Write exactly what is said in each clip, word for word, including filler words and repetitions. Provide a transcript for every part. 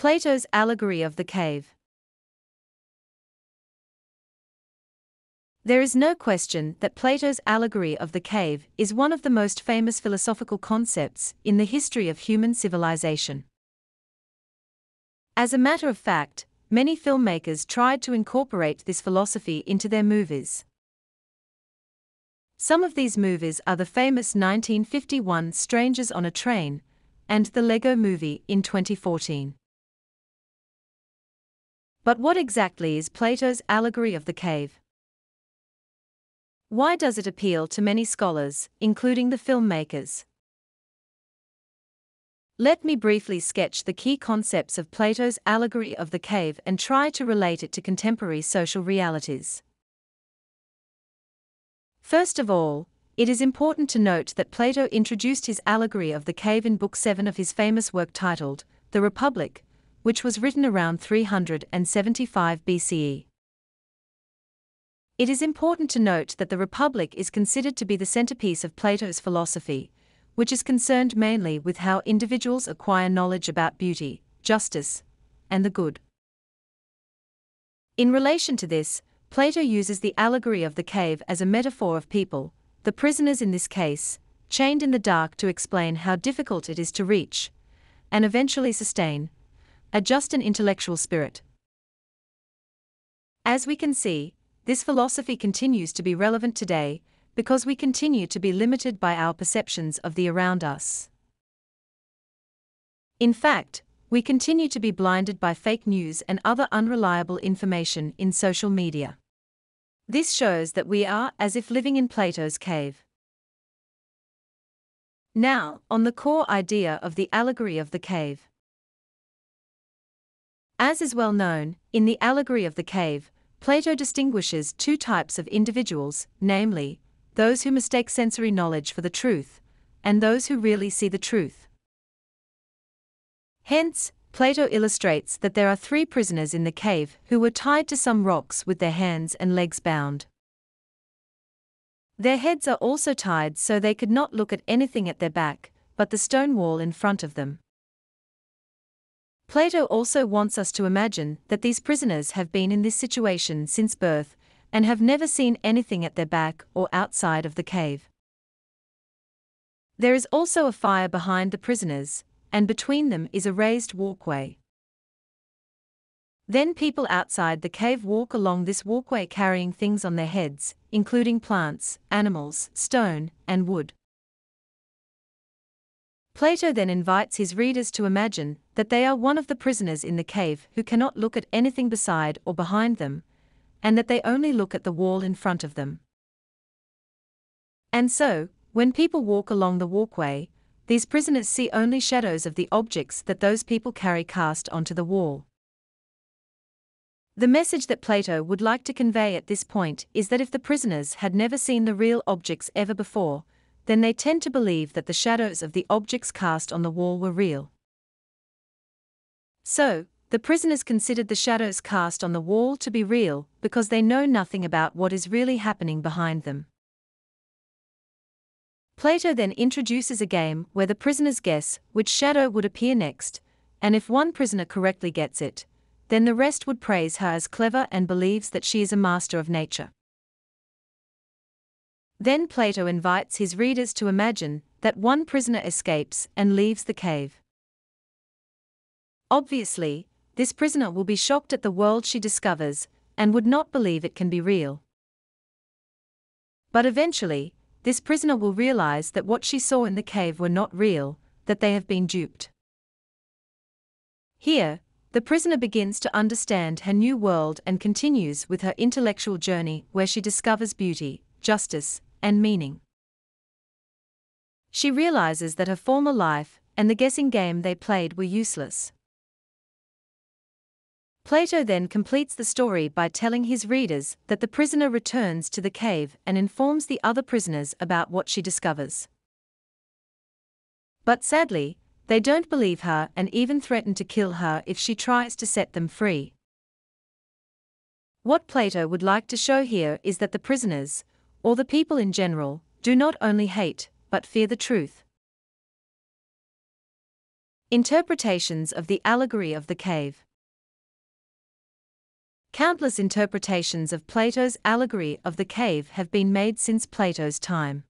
Plato's Allegory of the Cave. There is no question that Plato's Allegory of the Cave is one of the most famous philosophical concepts in the history of human civilization. As a matter of fact, many filmmakers tried to incorporate this philosophy into their movies. Some of these movies are the famous nineteen fifty-one Strangers on a Train and the Lego Movie in twenty fourteen. But what exactly is Plato's Allegory of the Cave? Why does it appeal to many scholars, including the filmmakers? Let me briefly sketch the key concepts of Plato's Allegory of the Cave and try to relate it to contemporary social realities. First of all, it is important to note that Plato introduced his Allegory of the Cave in Book seven of his famous work titled The Republic, which was written around three hundred seventy-five B C E. It is important to note that the Republic is considered to be the centerpiece of Plato's philosophy, which is concerned mainly with how individuals acquire knowledge about beauty, justice, and the good. In relation to this, Plato uses the allegory of the cave as a metaphor of people, the prisoners in this case, chained in the dark, to explain how difficult it is to reach, and eventually sustain, a just and intellectual spirit. As we can see, this philosophy continues to be relevant today, because we continue to be limited by our perceptions of the around us. In fact, we continue to be blinded by fake news and other unreliable information in social media. This shows that we are as if living in Plato's cave. Now, on the core idea of the allegory of the cave. As is well known, in the allegory of the cave, Plato distinguishes two types of individuals, namely, those who mistake sensory knowledge for the truth, and those who really see the truth. Hence, Plato illustrates that there are three prisoners in the cave who were tied to some rocks with their hands and legs bound. Their heads are also tied so they could not look at anything at their back, but the stone wall in front of them. Plato also wants us to imagine that these prisoners have been in this situation since birth and have never seen anything at their back or outside of the cave. There is also a fire behind the prisoners, and between them is a raised walkway. Then people outside the cave walk along this walkway carrying things on their heads, including plants, animals, stone, and wood. Plato then invites his readers to imagine that they are one of the prisoners in the cave who cannot look at anything beside or behind them, and that they only look at the wall in front of them. And so, when people walk along the walkway, these prisoners see only shadows of the objects that those people carry cast onto the wall. The message that Plato would like to convey at this point is that if the prisoners had never seen the real objects ever before, then they tend to believe that the shadows of the objects cast on the wall were real. So, the prisoners considered the shadows cast on the wall to be real because they know nothing about what is really happening behind them. Plato then introduces a game where the prisoners guess which shadow would appear next, and if one prisoner correctly gets it, then the rest would praise her as clever and believes that she is a master of nature. Then Plato invites his readers to imagine that one prisoner escapes and leaves the cave. Obviously, this prisoner will be shocked at the world she discovers and would not believe it can be real. But eventually, this prisoner will realize that what she saw in the cave were not real, that they have been duped. Here, the prisoner begins to understand her new world and continues with her intellectual journey where she discovers beauty, justice, and meaning. She realizes that her former life and the guessing game they played were useless. Plato then completes the story by telling his readers that the prisoner returns to the cave and informs the other prisoners about what she discovers. But sadly, they don't believe her and even threaten to kill her if she tries to set them free. What Plato would like to show here is that the prisoners, or the people in general, do not only hate, but fear the truth. Interpretations of the allegory of the cave. Countless interpretations of Plato's allegory of the cave have been made since Plato's time.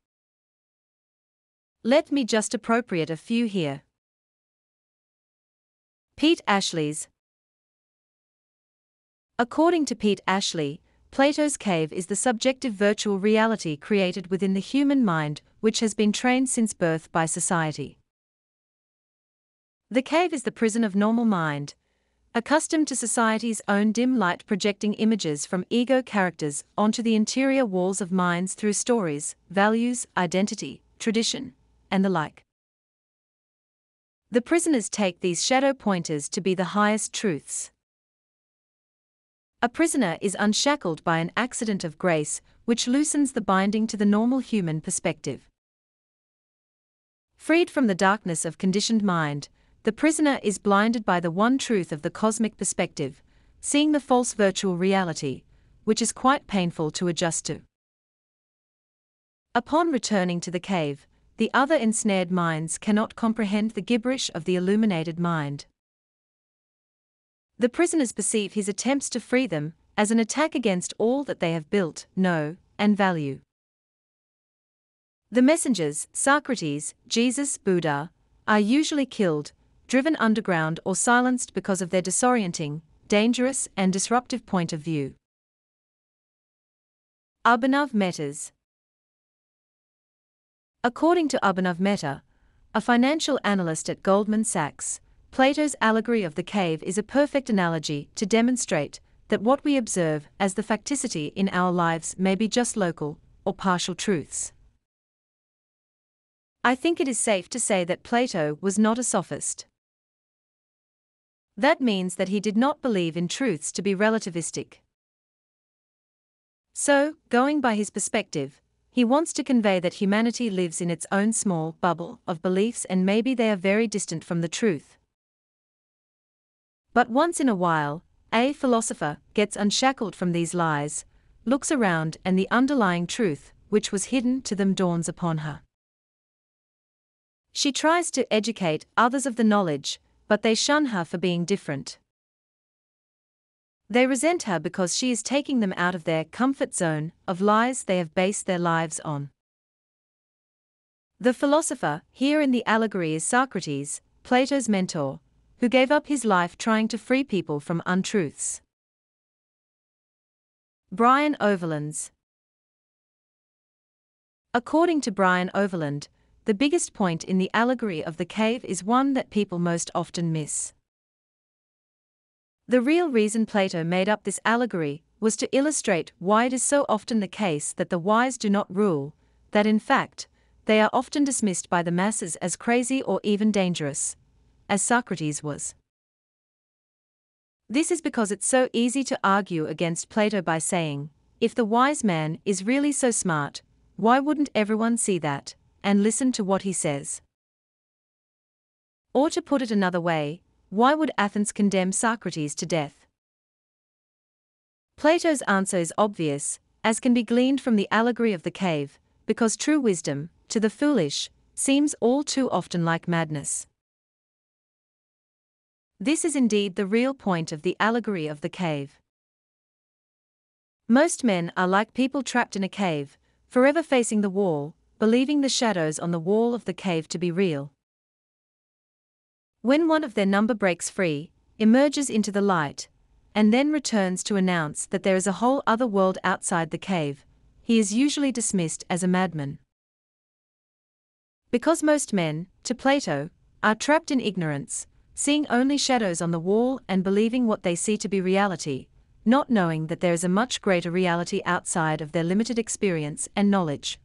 Let me just appropriate a few here. Pete Ashley's. According to Pete Ashley, Plato's cave is the subjective virtual reality created within the human mind, which has been trained since birth by society. The cave is the prison of normal mind, accustomed to society's own dim light projecting images from ego characters onto the interior walls of minds through stories, values, identity, tradition, and the like. The prisoners take these shadow pointers to be the highest truths. A prisoner is unshackled by an accident of grace, which loosens the binding to the normal human perspective. Freed from the darkness of conditioned mind, the prisoner is blinded by the one truth of the cosmic perspective, seeing the false virtual reality, which is quite painful to adjust to. Upon returning to the cave, the other ensnared minds cannot comprehend the gibberish of the illuminated mind. The prisoners perceive his attempts to free them as an attack against all that they have built, know, and value. The messengers, Socrates, Jesus, Buddha, are usually killed, driven underground or silenced because of their disorienting, dangerous and disruptive point of view. Abhinav Metta's. According to Abhinav Metta, a financial analyst at Goldman Sachs, Plato's allegory of the cave is a perfect analogy to demonstrate that what we observe as the facticity in our lives may be just local or partial truths. I think it is safe to say that Plato was not a sophist. That means that he did not believe in truths to be relativistic. So, going by his perspective, he wants to convey that humanity lives in its own small bubble of beliefs and maybe they are very distant from the truth. But once in a while, a philosopher gets unshackled from these lies, looks around and the underlying truth, which was hidden to them, dawns upon her. She tries to educate others of the knowledge, but they shun her for being different. They resent her because she is taking them out of their comfort zone of lies they have based their lives on. The philosopher here in the allegory is Socrates, Plato's mentor, who gave up his life trying to free people from untruths. Brian Overland's. According to Brian Overland, the biggest point in the allegory of the cave is one that people most often miss. The real reason Plato made up this allegory was to illustrate why it is so often the case that the wise do not rule, that in fact, they are often dismissed by the masses as crazy or even dangerous, as Socrates was. This is because it's so easy to argue against Plato by saying, if the wise man is really so smart, why wouldn't everyone see that and listen to what he says? Or to put it another way, why would Athens condemn Socrates to death? Plato's answer is obvious, as can be gleaned from the allegory of the cave, because true wisdom, to the foolish, seems all too often like madness. This is indeed the real point of the allegory of the cave. Most men are like people trapped in a cave, forever facing the wall, believing the shadows on the wall of the cave to be real. When one of their number breaks free, emerges into the light, and then returns to announce that there is a whole other world outside the cave, he is usually dismissed as a madman. Because most men, to Plato, are trapped in ignorance, seeing only shadows on the wall and believing what they see to be reality, not knowing that there is a much greater reality outside of their limited experience and knowledge.